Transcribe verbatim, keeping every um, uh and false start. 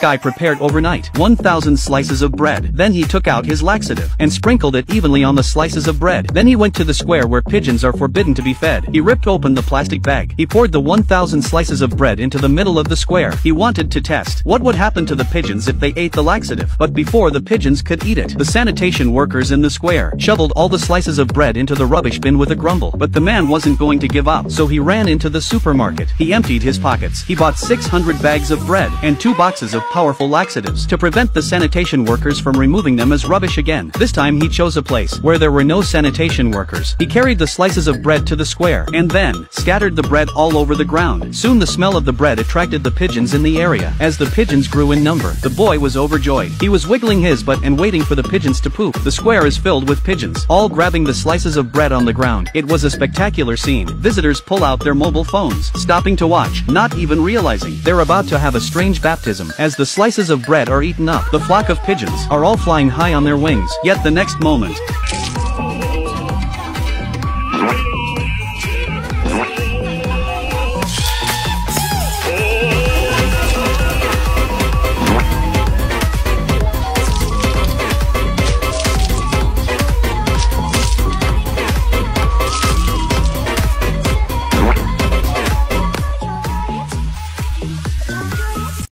Guy prepared overnight one thousand slices of bread. Then he took out his laxative and sprinkled it evenly on the slices of bread. Then he went to the square where pigeons are forbidden to be fed. He ripped open the plastic bag. He poured the one thousand slices of bread into the middle of the square. He wanted to test what would happen to the pigeons if they ate the laxative. But before the pigeons could eat it, the sanitation workers in the square shoveled all the slices of bread into the rubbish bin with a grumble. But the man wasn't going to give up, so he ran into the supermarket. He emptied his pockets. He bought six hundred bags of bread and two boxes of powerful laxatives to prevent the sanitation workers from removing them as rubbish again. This time he chose a place where there were no sanitation workers. He carried the slices of bread to the square and then scattered the bread all over the ground. Soon the smell of the bread attracted the pigeons in the area. As the pigeons grew in number, the boy was overjoyed. He was wiggling his butt and waiting for the pigeons to poop. The square is filled with pigeons, all grabbing the slices of bread on the ground. It was a spectacular scene. Visitors pull out their mobile phones, stopping to watch, not even realizing they're about to have a strange baptism. As the slices of bread are eaten up, the flock of pigeons are all flying high on their wings. Yet the next moment...